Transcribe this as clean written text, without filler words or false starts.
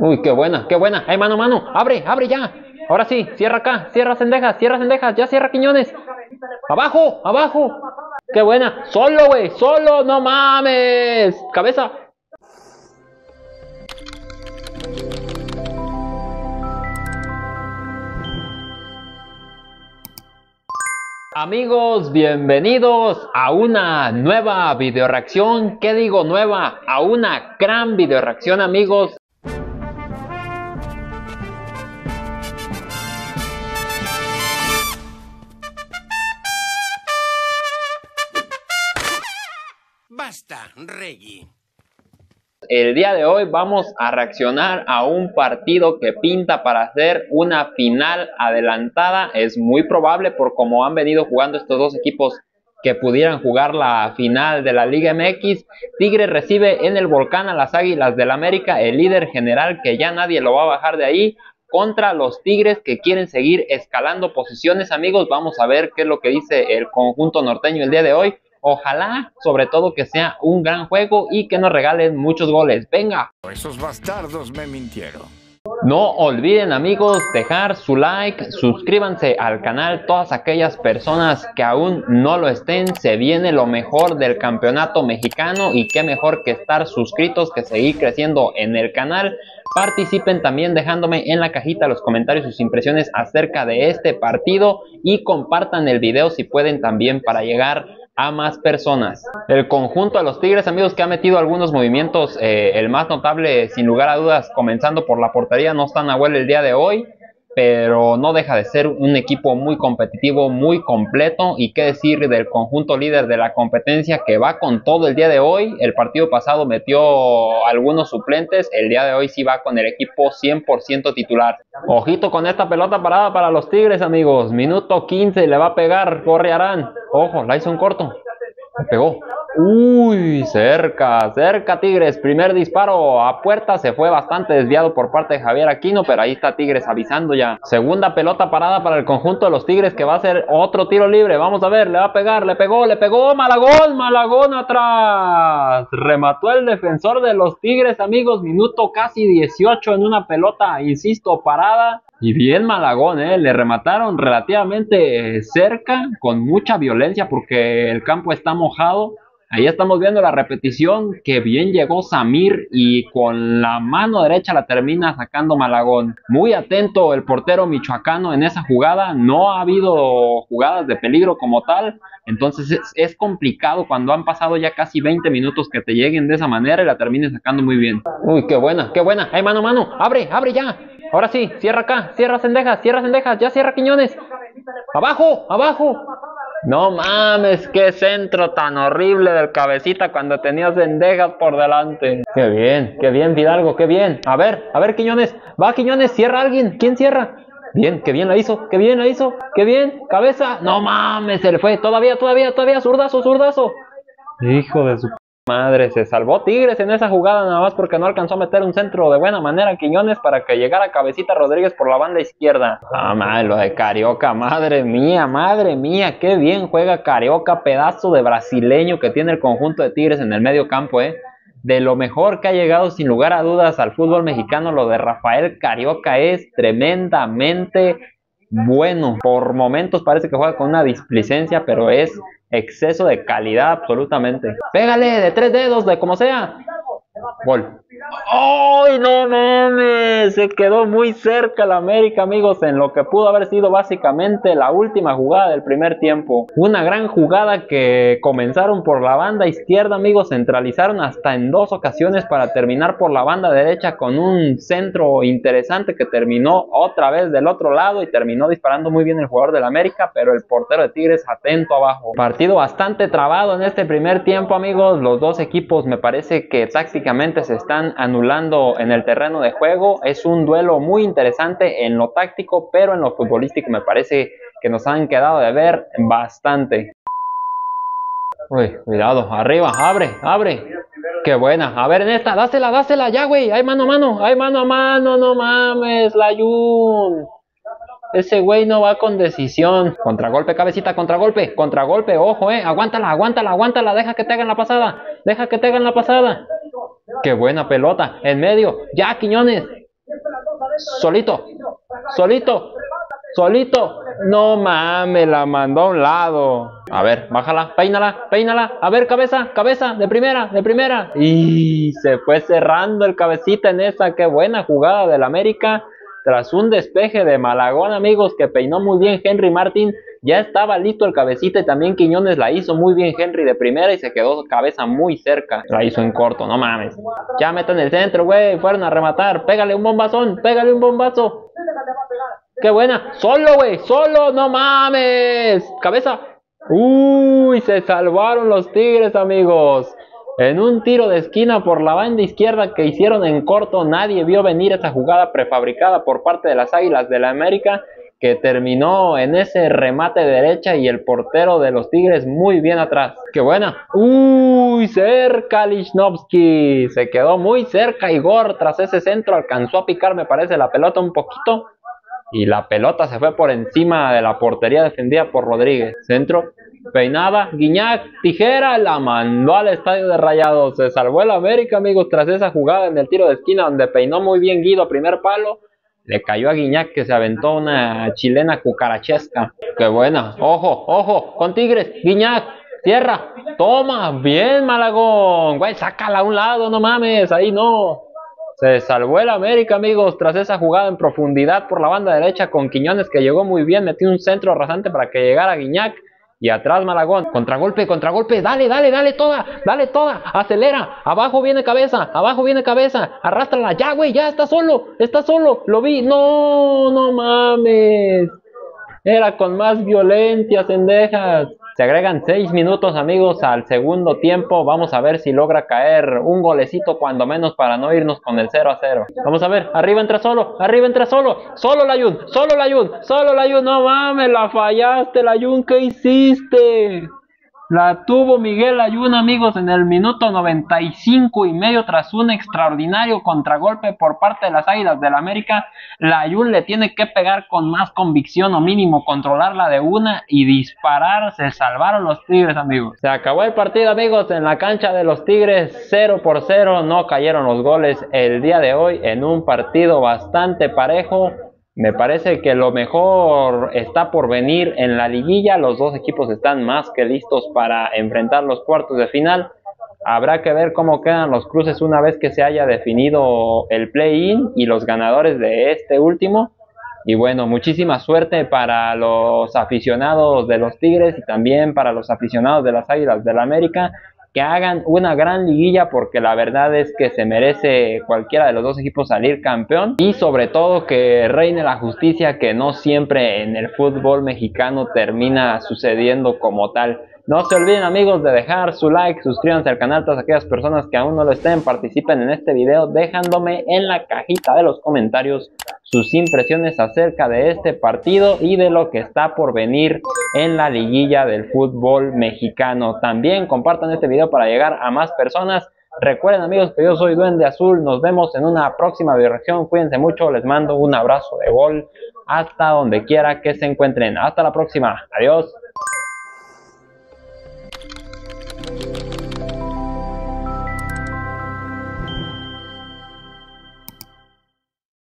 Uy, qué buena, qué buena. Ay, mano, mano, abre, abre ya. Ahora sí, cierra acá, cierra Sendejas, ya cierra Quiñones. Abajo, abajo. Qué buena. Solo, güey, solo, no mames. Cabeza. Amigos, bienvenidos a una nueva videoreacción. ¿Qué digo nueva? A una gran videoreacción, amigos. El día de hoy vamos a reaccionar a un partido que pinta para hacer una final adelantada. Es muy probable por cómo han venido jugando estos dos equipos que pudieran jugar la final de la Liga MX. Tigres recibe en el Volcán a las Águilas del América, el líder general que ya nadie lo va a bajar de ahí, contra los Tigres que quieren seguir escalando posiciones, amigos. Vamos a ver qué es lo que dice el conjunto norteño el día de hoy. Ojalá, sobre todo, que sea un gran juego y que nos regalen muchos goles. ¡Venga! Esos bastardos me mintieron. No olviden, amigos, dejar su like, suscríbanse al canal. Todas aquellas personas que aún no lo estén, se viene lo mejor del campeonato mexicano y qué mejor que estar suscritos, que seguir creciendo en el canal. Participen también dejándome en la cajita los comentarios sus impresiones acerca de este partido y compartan el video si pueden también para llegar a más personas. El conjunto de los Tigres, amigos, que ha metido algunos movimientos, el más notable sin lugar a dudas, comenzando por la portería, no está Nahuel el día de hoy, pero no deja de ser un equipo muy competitivo, muy completo, y qué decir del conjunto líder de la competencia que va con todo el día de hoy. El partido pasado metió algunos suplentes, el día de hoy sí va con el equipo 100% titular. Ojito con esta pelota parada para los Tigres, amigos, minuto 15, le va a pegar, corre Arán. Ojo, la hizo un corto. Me pegó. Uy, cerca, cerca Tigres. Primer disparo a puerta. Se fue bastante desviado por parte de Javier Aquino, pero ahí está Tigres avisando ya. Segunda pelota parada para el conjunto de los Tigres, que va a ser otro tiro libre. Vamos a ver, le va a pegar, le pegó. Malagón, Malagón atrás. Remató el defensor de los Tigres, amigos. Minuto casi 18 en una pelota, insisto, parada. Y bien Malagón, le remataron relativamente cerca, con mucha violencia porque el campo está mojado. Ahí estamos viendo la repetición, que bien llegó Samir y con la mano derecha la termina sacando Malagón. Muy atento el portero michoacano en esa jugada, no ha habido jugadas de peligro como tal. Entonces es complicado cuando han pasado ya casi 20 minutos que te lleguen de esa manera y la terminen sacando muy bien. Uy, qué buena, qué buena. Ay, mano, mano, abre, abre ya. Ahora sí, cierra acá, cierra Sendejas, ya cierra Quiñones. Abajo, abajo. No mames, qué centro tan horrible del Cabecita cuando tenía Sendejas por delante. Qué bien Vidalgo, qué bien. A ver Quiñones, va Quiñones, cierra alguien, ¿quién cierra? Bien, qué bien la hizo, qué bien la hizo, qué bien, cabeza, no mames, se le fue, todavía, todavía, todavía, zurdazo, zurdazo. Hijo de su madre, se salvó Tigres en esa jugada nada más porque no alcanzó a meter un centro de buena manera Quiñones para que llegara Cabecita Rodríguez por la banda izquierda. Ah, mal, lo de Carioca, madre mía, qué bien juega Carioca, pedazo de brasileño que tiene el conjunto de Tigres en el medio campo, De lo mejor que ha llegado sin lugar a dudas al fútbol mexicano, lo de Rafael Carioca es tremendamente bueno. Por momentos parece que juega con una displicencia, pero es exceso de calidad absolutamente. Pégale de tres dedos, de como sea. Gol. ¡Ay, no mames! Se quedó muy cerca el América, amigos, en lo que pudo haber sido básicamente la última jugada del primer tiempo. Una gran jugada que comenzaron por la banda izquierda, amigos, centralizaron hasta en dos ocasiones para terminar por la banda derecha con un centro interesante que terminó otra vez del otro lado y terminó disparando muy bien el jugador del América, pero el portero de Tigres atento abajo. Partido bastante trabado en este primer tiempo, amigos. Los dos equipos me parece que tácticamente se están anulando en el terreno de juego. Es un duelo muy interesante en lo táctico, pero en lo futbolístico me parece que nos han quedado de ver bastante. Uy, cuidado, arriba, abre, abre. Qué buena, a ver en esta, dásela, dásela ya, güey. Ay, mano a mano, ay, mano a mano, no mames, Layún. Ese güey no va con decisión. Contragolpe, Cabecita, contragolpe, contragolpe, ojo, aguántala, aguántala, aguántala, deja que te hagan la pasada, deja que te hagan la pasada. Qué buena pelota. En medio. Ya, Quiñones. Solito. Solito. Solito. No mames, la mandó a un lado. A ver, bájala, peínala, peínala. A ver, cabeza, cabeza, de primera, de primera. Y se fue cerrando el cabecita en esa. Qué buena jugada del América. Tras un despeje de Malagón, amigos, que peinó muy bien Henry Martín. Ya estaba listo el cabecita y también Quiñones la hizo muy bien Henry de primera y se quedó cabeza muy cerca. La hizo en corto, no mames. Ya meten el centro, güey, fueron a rematar. Pégale un bombazón, pégale un bombazo. ¡Qué buena! ¡Solo, güey! ¡Solo! ¡No mames! ¡Cabeza! ¡Uy! Se salvaron los Tigres, amigos. En un tiro de esquina por la banda izquierda que hicieron en corto, nadie vio venir esa jugada prefabricada por parte de las Águilas del América, que terminó en ese remate de derecha y el portero de los Tigres muy bien atrás. ¡Qué buena! ¡Uy! Cerca Lisnovsky. Se quedó muy cerca Igor. Tras ese centro alcanzó a picar, me parece, la pelota un poquito. Y la pelota se fue por encima de la portería defendida por Rodríguez. Centro, peinada, Guiñac, tijera, la mandó al estadio de Rayado. Se salvó el América, amigos, tras esa jugada en el tiro de esquina donde peinó muy bien Guido a primer palo. Le cayó a Guiñac que se aventó una chilena cucarachesca. ¡Qué buena! ¡Ojo, ojo! ¡Con Tigres! ¡Guiñac! ¡Cierra! ¡Toma! ¡Bien, Malagón! ¡Güey, sácala a un lado! ¡No mames! ¡Ahí no! Se salvó el América, amigos, tras esa jugada en profundidad por la banda derecha con Quiñones, que llegó muy bien, metió un centro rasante para que llegara Guiñac y atrás Malagón. Contragolpe, contragolpe, dale, dale, dale toda, acelera, abajo viene cabeza, arrástrala, ya güey, ya está solo, lo vi, no, no mames, era con más violencia Sendejas. Se agregan 6 minutos, amigos, al segundo tiempo. Vamos a ver si logra caer un golecito cuando menos para no irnos con el 0-0. Vamos a ver, arriba entra solo. Solo Layún, solo Layún, solo Layún. No mames, la fallaste, Layún, ¿qué hiciste? La tuvo Miguel Layún, amigos, en el minuto 95 y medio, tras un extraordinario contragolpe por parte de las Águilas del América. Layún le tiene que pegar con más convicción o mínimo controlarla de una y disparar. Se salvaron los Tigres, amigos. Se acabó el partido, amigos, en la cancha de los Tigres, 0-0. No cayeron los goles el día de hoy en un partido bastante parejo. Me parece que lo mejor está por venir en la liguilla. Los dos equipos están más que listos para enfrentar los cuartos de final. Habrá que ver cómo quedan los cruces una vez que se haya definido el play-in y los ganadores de este último. Y bueno, muchísima suerte para los aficionados de los Tigres y también para los aficionados de las Águilas del América. Que hagan una gran liguilla, porque la verdad es que se merece cualquiera de los dos equipos salir campeón, y sobre todo que reine la justicia, que no siempre en el fútbol mexicano termina sucediendo como tal. No se olviden, amigos, de dejar su like, suscríbanse al canal, todas aquellas personas que aún no lo estén, participen en este video dejándome en la cajita de los comentarios sus impresiones acerca de este partido y de lo que está por venir en la liguilla del fútbol mexicano. También compartan este video para llegar a más personas. Recuerden, amigos, que yo soy Duende Azul. Nos vemos en una próxima videoreacción. Cuídense mucho, les mando un abrazo de gol hasta donde quiera que se encuentren. Hasta la próxima, adiós.